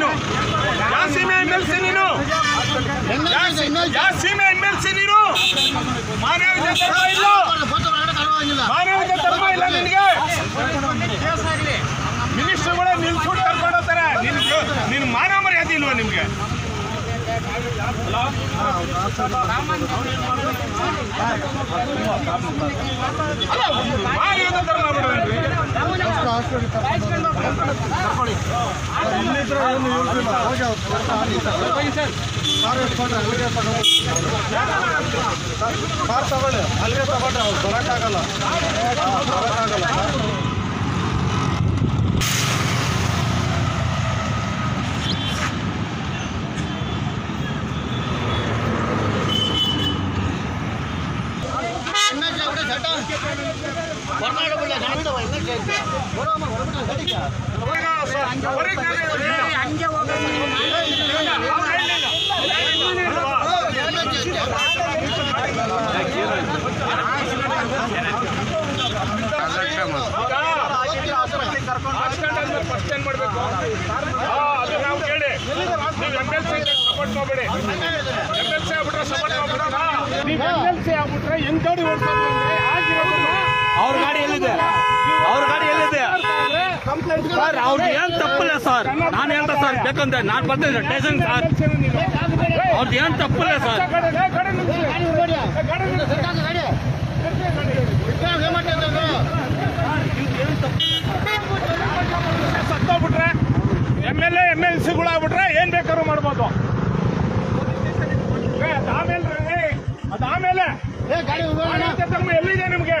نينو يا سيمة MLC نينو يا سيمة MLC نينو ما نعمل تربايلو ما نعمل تربايلو نينجا مينيستر ولا نيلثود تربايلو ترى نين ما نعمل هذه لو نينجا ما نعمل تربايلو سر سار ಅವ್ರು ಏನು ತಪ್ಪಲ್ಲ ಸರ್ ನಾನು ಹೇಳ್ತಾ ಸರ್ ಬೇಕಂದ್ರೆ ನಾನು ಬರ್ತೀನಿ ಟೇಷನ್ ಸರ್ ಅವ್ರು ಏನು ತಪ್ಪಲ್ಲ ಸರ್ ಗಾಡಿ ನಿಲ್ಲಿಸಿ ಗಾಡಿ ನಿಲ್ಲಿಸಿ ಗಾಡಿ ಗಾಡಿ ಏಮಾಡ್ತಿದ್ರು ಏನು ತಪ್ಪು ಸತ್ತು ಬಿಟ್ರೆ MLA MLC ಗಳು ಆಗ್ಬಿಟ್ರೆ ಏನು ಬೇಕಾದರೂ ಮಾಡಬಹುದು ಆಮೇಲೆ ಗಾಡಿ ಹೋಗೋಣ ಎಲ್ಲಿದೆ ನಿಮಗೆ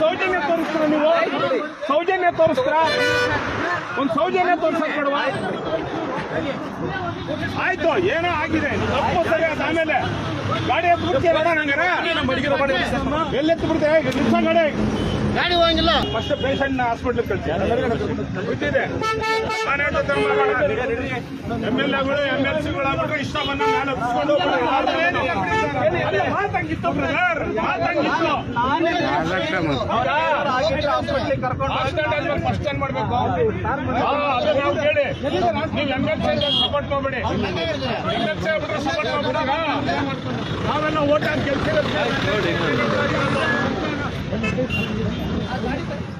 سوجن تورسترا ಒಂದು ಸೌಜನ್ಯ ತೋರಿಸಕ್ಕೆ ಬಿಡವಾ ಆಯ್ತು ಏನೋ ಆಗಿದೆ ತಪ್ಪು ಸರಿ ಆಮೇಲೆ ಗಾಡಿ ಎತ್ತು ಬಿಡ್ತೀರಾ ನಂಗರ ಎಲ್ಲಿ ಎತ್ತು ಬಿಡ್ತೀರಾ ನಿಲ್ಸ ಗಾಡಿ ಗಾಡಿ ಹೋಗಂಗಿಲ್ಲ ಫಸ್ಟ್ ಪೇಷಂಟ್ ನ ಹಾಸ್ಪಿಟಲ್ ಕಳಿಸಿ ಬಿಟ್ಟಿದೆ ಮಾನೇಟೋ ತಮ್ಮ MLA ಗಳು MLC ಗಳು ಆಗ್ಬಿಟ್ರೆ ಇಷ್ಟ ಬಂದ ನಾನು ಒಪ್ಪಿಕೊಂಡು ಹೋಗ್ಬಿಡೋಣ ಮಾತಂಗಿತ್ತು ಬ್ರದರ್ ಮಾತಂಗಿತ್ತು ಹೌದಾ ಹಾಸ್ಪಿಟಲ್ ಕರ್ಕೊಂಡು ಹಾಸ್ಪಿಟಲ್ ಫಸ್ಟ್ ಏನ್ ಮಾಡಬೇಕು لا